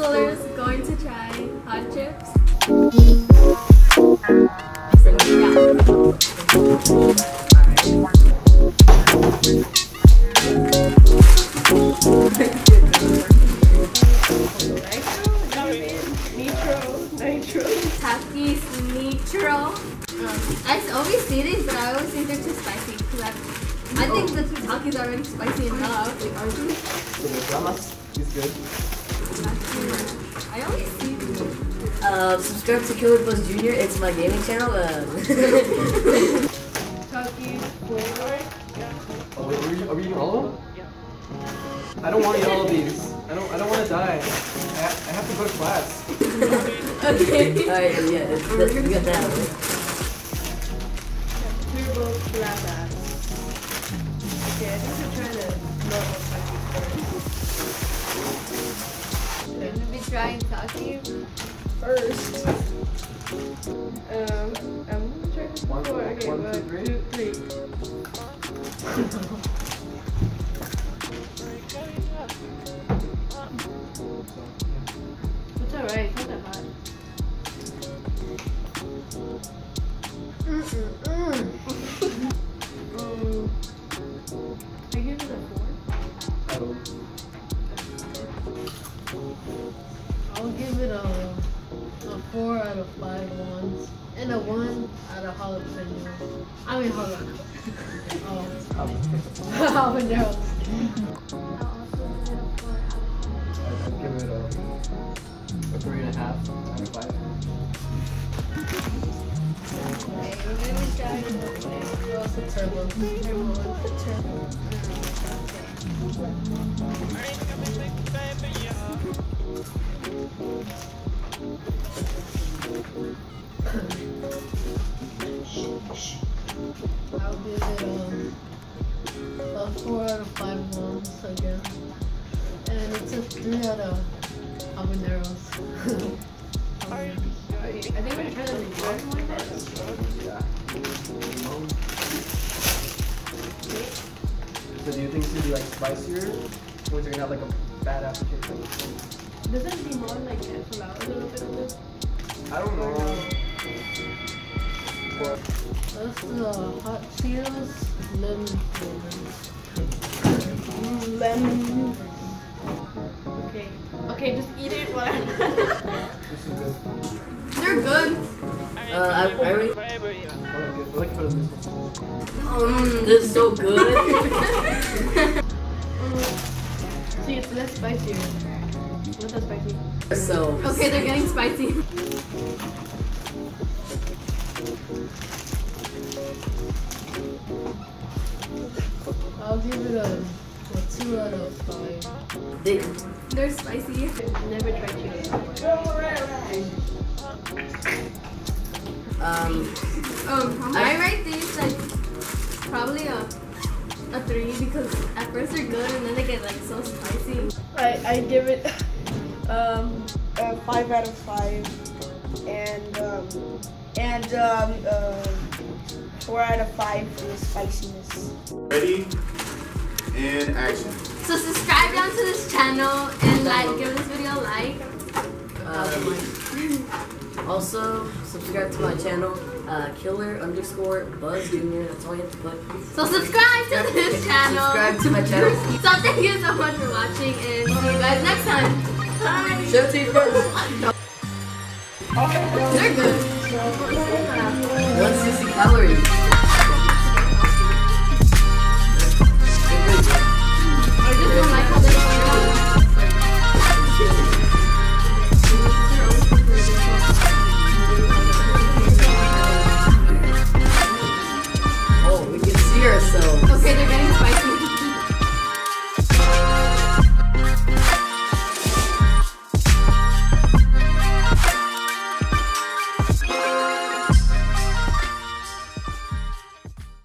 schoolers going to try hot chips. So, Nitro. Takis Nitro. I always see these, but I always think they're too spicy. I think the Takis are already spicy enough. Like, aren't they? It's good. I always see these. Subscribe to Killer Buzz Jr. It's my gaming channel. Takis flavor. Oh, wait, are we eating all of them? Yeah. I don't want to eat all of these. I don't want to die. I have to go to class. Okay. Alright, yeah, we got that. Turbo Blabba. Okay, I think we're trying to blow up Takis first. We're gonna be trying Takis first. I'm gonna try one, four. Okay, one, two, three. Alright, not that hot. I gave it a 4. Oh. I'll give it a 4 out of 5 ones. And a 1 out of jalapeno. I mean, hold on. Oh, no. I'd give it a 3.5 out of 5. Okay, we're gonna try the turbo. I'll give it about 4 out of 5 ones, I guess. And it's a 3 out of habaneros. I think we're trying to record one. Yeah. So do you think it's going to be like spicier? Or is it going to have like a bad aftertaste? Doesn't it be more like cancel out a little bit of this? I don't know. That's the hot Cheetos lemon flavor. Lemon. Okay. Okay, just eat it while I'm They're good. I really like for this one. This is so good. See, it's less spicy. Not that spicy. So okay, they're getting spicy. I'll give it a 2 out of 5. They're spicy. I've never tried Cheetos before. I rate these like probably a 3 because at first they're good and then they get like so spicy. I give it a 5 out of 5 and 4 out of 5 for the spiciness. Ready? In action. So subscribe down to this channel and like, give this video a like. Also subscribe to my channel, Killer_Buzz Jr. That's all you have to put. So subscribe to this channel. Subscribe to my channel. So thank you so much for watching and see you guys next time. Bye. Show team first. They're good. 160 calories.